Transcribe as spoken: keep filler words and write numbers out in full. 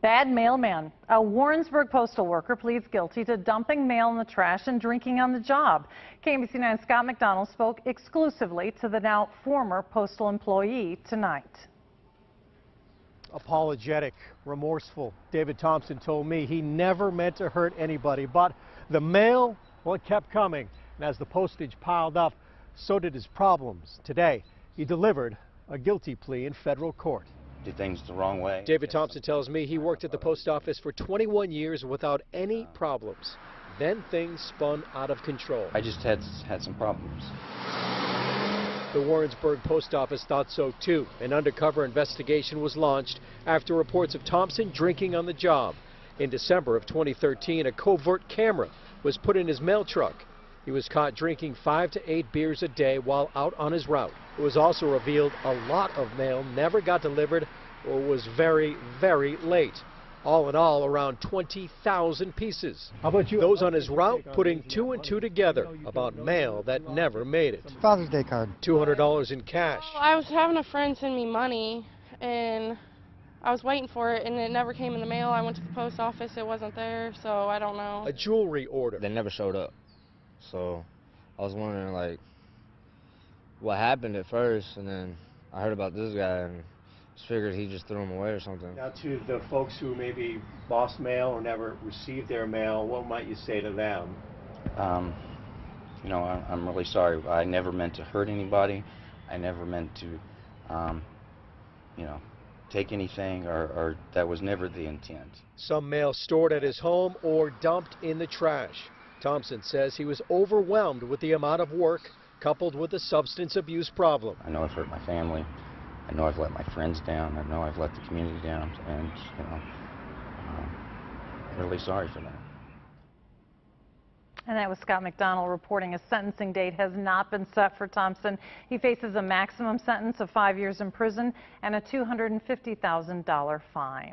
Bad mailman. A Warrensburg postal worker pleads guilty to dumping mail in the trash and drinking on the job. K B C nine's Scott McDonald spoke exclusively to the now former postal employee tonight. Apologetic, remorseful. David Thompson told me he never meant to hurt anybody, but the mail, well, it kept coming. And as the postage piled up, so did his problems. Today, he delivered a guilty plea in federal court. Do things the wrong way. David Thompson tells me he worked at the post office for twenty-one years without any problems. Then things spun out of control. I just had, had some problems. The Warrensburg post office thought so too. An undercover investigation was launched after reports of Thompson drinking on the job. In December of twenty thirteen, a covert camera was put in his mail truck. He was caught drinking five to eight beers a day while out on his route. It was also revealed a lot of mail never got delivered or was very, very late. All in all, around twenty thousand pieces. How about you? Those on his route putting two and two together about mail that never made it. Father's Day card. two hundred dollars in cash. Well, I was having a friend send me money, and I was waiting for it, and it never came in the mail. I went to the post office. It wasn't there, so I don't know. A jewelry order. They never showed up. So I was wondering, like, what happened at first, and then I heard about this guy and just figured he just threw him away or something. Now, to the folks who maybe lost mail or never received their mail, what might you say to them? Um, you know, I, I'm really sorry. I never meant to hurt anybody. I never meant to, um, you know, take anything, or, or that was never the intent. Some mail stored at his home or dumped in the trash. Thompson says he was overwhelmed with the amount of work coupled with a substance abuse problem. I know I've hurt my family. I know I've let my friends down. I know I've let the community down. And, you know, I'm really sorry for that. And that was Scott McDonald reporting. A sentencing date has not been set for Thompson. He faces a maximum sentence of five years in prison and a two hundred fifty thousand dollar fine.